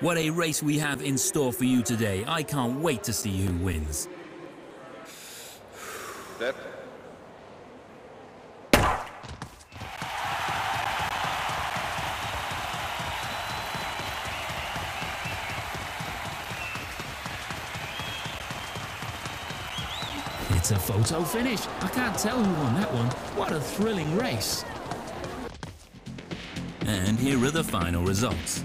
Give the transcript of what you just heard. What a race we have in store for you today. I can't wait to see who wins. That. It's a photo finish. I can't tell who won that one. What a thrilling race. And here are the final results.